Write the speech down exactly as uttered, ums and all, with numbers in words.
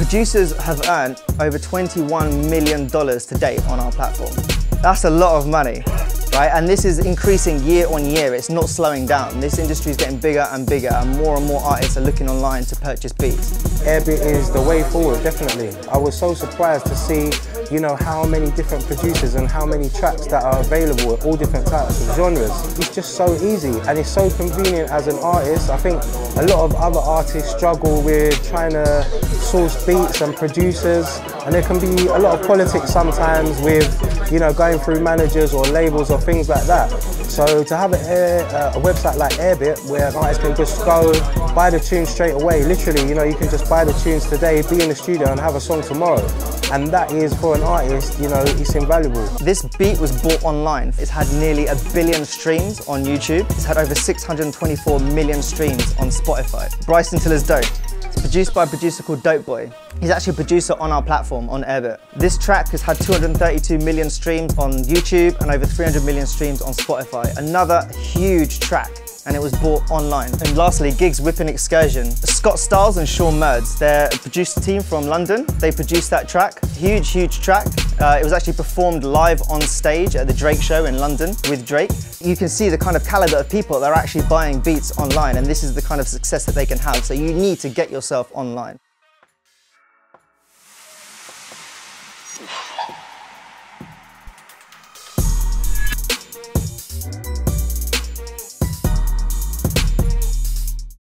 producers have earned over twenty-one million dollars to date on our platform. That's a lot of money, right? And this is increasing year on year. It's not slowing down. This industry is getting bigger and bigger, and more and more artists are looking online to purchase beats. Airbit is the way forward, definitely. I was so surprised to see, you know, how many different producers and how many tracks that are available at all different types of genres. It's just so easy and it's so convenient as an artist. I think a lot of other artists struggle with trying to source beats and producers, and there can be a lot of politics sometimes with, you know, going through managers or labels or things like that. So to have a, uh, a website like Airbit where an artist can just go buy the tune straight away, literally, you know, you can just buy the tunes today, be in the studio and have a song tomorrow. And that is, for an artist, you know, it's invaluable. This beat was bought online. It's had nearly a billion streams on YouTube. It's had over six hundred twenty-four million streams on Spotify. Bryson Tiller's Dope. It's produced by a producer called Dope Boy. He's actually a producer on our platform, on Airbit. This track has had two hundred thirty-two million streams on YouTube and over three hundred million streams on Spotify. Another huge track, and it was bought online. And lastly, Giggs, Whip and Excursion. Scott Styles and Sean Murds, they're a producer team from London. They produced that track, huge, huge track. Uh, it was actually performed live on stage at the Drake show in London with Drake. You can see the kind of caliber of people that are actually buying beats online, and this is the kind of success that they can have. So you need to get yourself online.